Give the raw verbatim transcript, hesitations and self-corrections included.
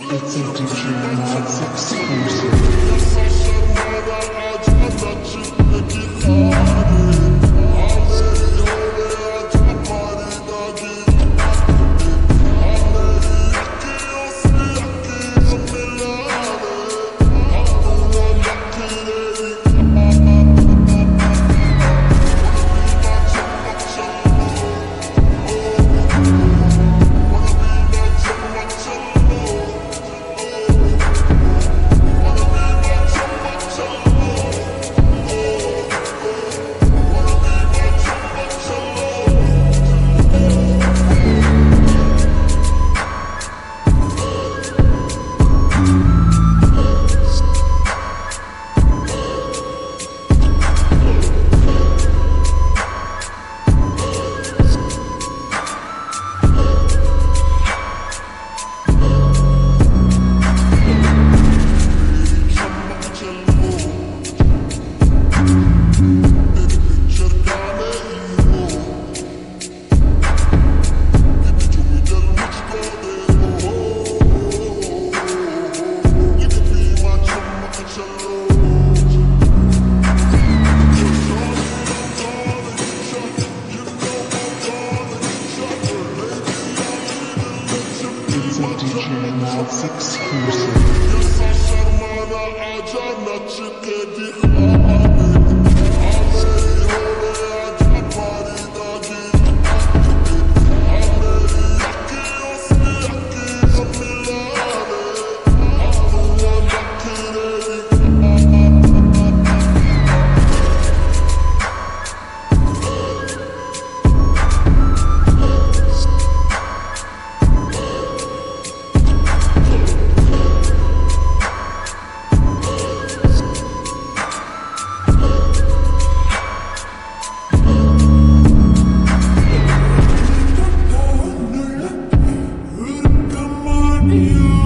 You